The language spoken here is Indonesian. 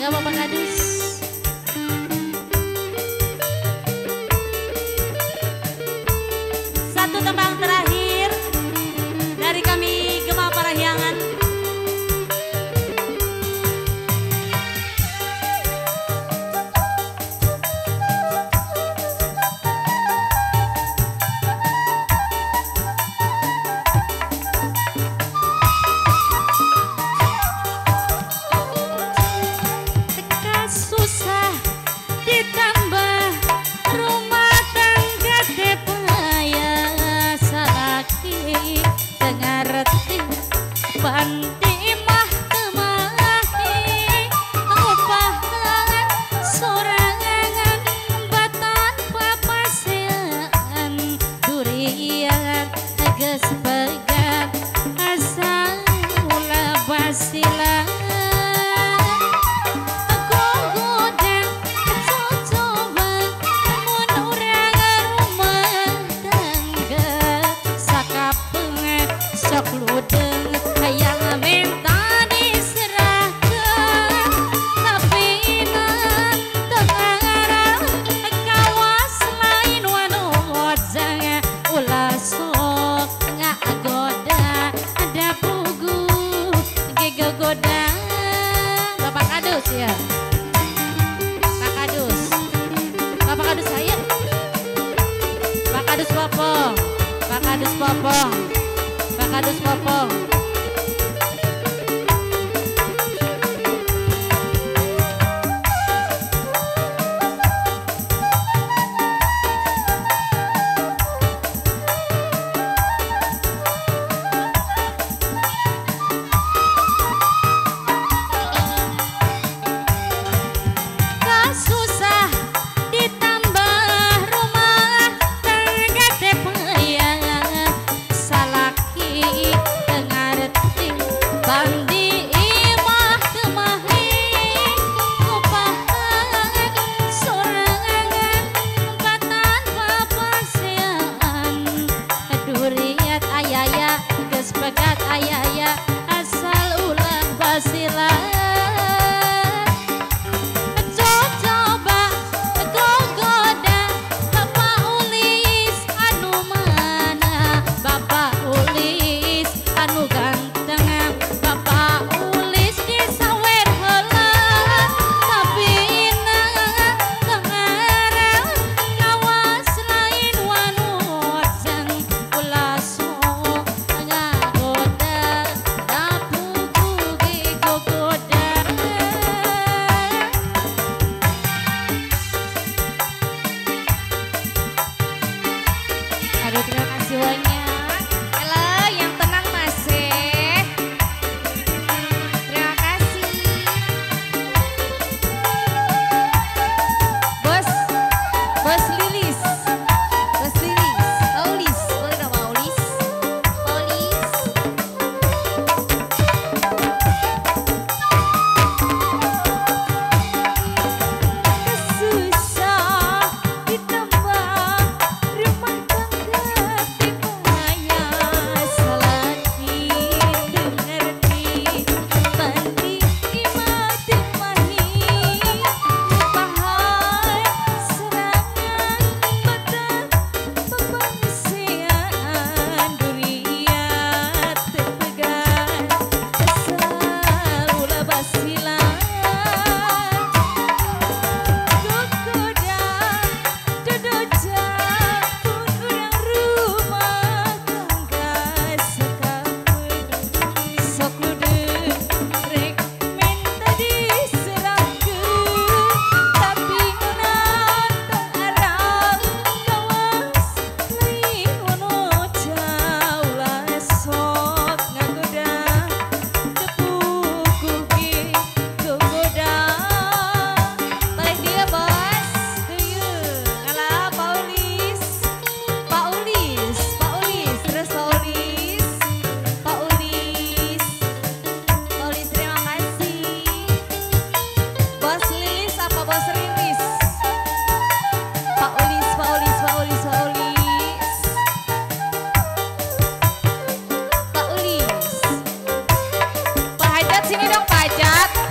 Mangga Bapak Kadus. Sini dong Pak Ajat.